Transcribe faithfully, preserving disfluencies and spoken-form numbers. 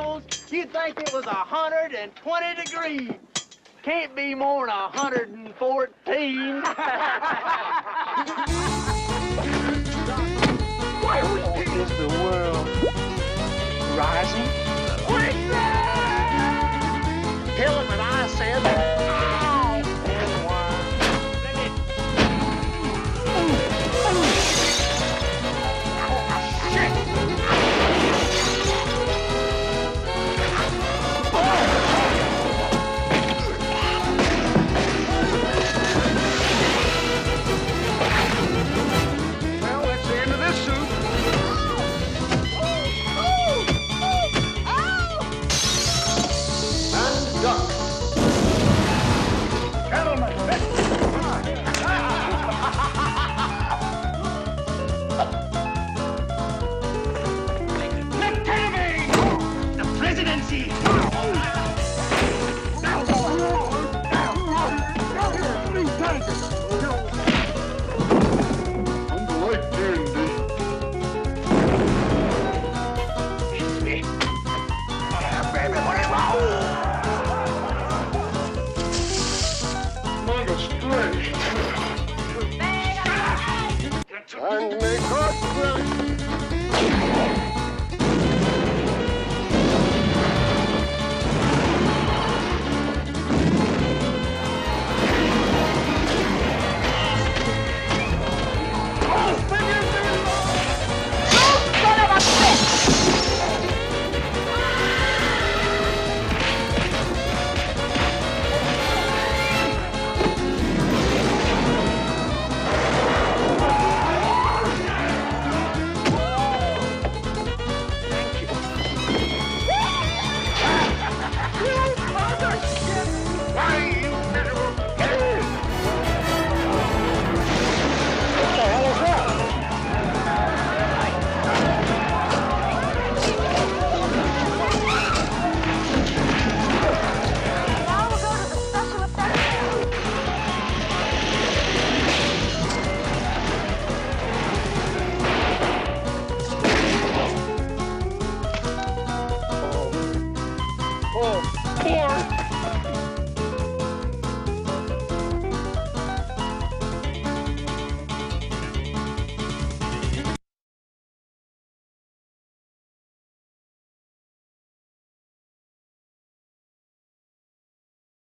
travels, you'd think it was one hundred twenty degrees. Can't be more than one hundred fourteen. Why are we doing this? The world rising? What is that? Helen and I said that. No!